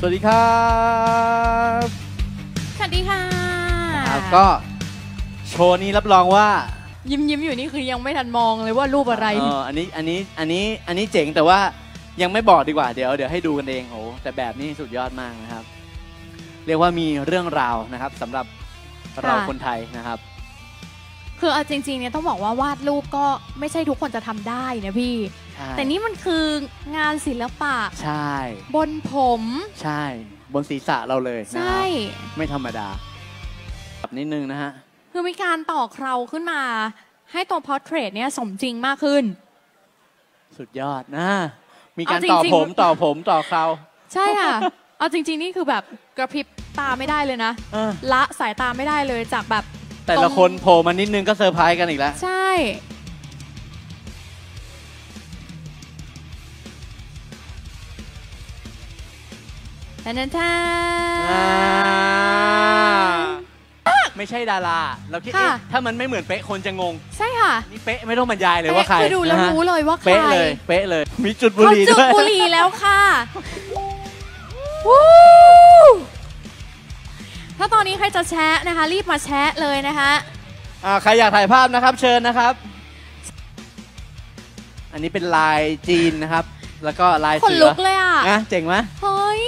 สวัสดีครับสวัสดีค่ะก็โชว์นี้รับรองว่ายิ้มอยู่นี่คือยังไม่ทันมองเลยว่ารูปอะไรอันนี้เจ๋งแต่ว่ายังไม่บอกดีกว่าเดี๋ยวให้ดูกันเองโหแต่แบบนี้สุดยอดมากนะครับเรียกว่ามีเรื่องราวนะครับสำหรับเราคนไทยนะครับคือเอาจริงๆเนี่ยต้องบอกว่าวาดรูปก็ไม่ใช่ทุกคนจะทำได้นะพี่แต่นี่มันคืองานศิลปะใช่บนผมใช่บนศีรษะเราเลยใช่ไม่ธรรมดาแบบนิดนึงนะฮะคือมีการต่อเคราขึ้นมาให้ตัวพอร์เทรตเนี่ยสมจริงมากขึ้นสุดยอดนะมีการต่อผมต่อเคราใช่ค่ะเอาจริงๆนี่คือแบบกระพริบตาไม่ได้เลยนะละสายตาไม่ได้เลยจากแบบแต่ละคนโผล่มานิดนึงก็เซอร์ไพรส์กันอีกแล้วใช่แต่นั้นท่าไม่ใช่ดาราเราคิดถ้ามันไม่เหมือนเป๊ะคนจะงงใช่ค่ะนี่เป๊ะไม่ต้องบรรยายเลยว่าใครคือดูแล้วรู้เลยว่าใครเป๊ะเลยมีจุดบุหรี่ด้วยจุดบุหรี่แล้วค่ะถ้าตอนนี้ใครจะแชะนะคะรีบมาแชะเลยนะคะใครอยากถ่ายภาพนะครับเชิญนะครับอันนี้เป็นลายจีนนะครับแล้วก็ลายเสือคนลุกเลยอ่ะนะเจ๋งไหมเฮ้ย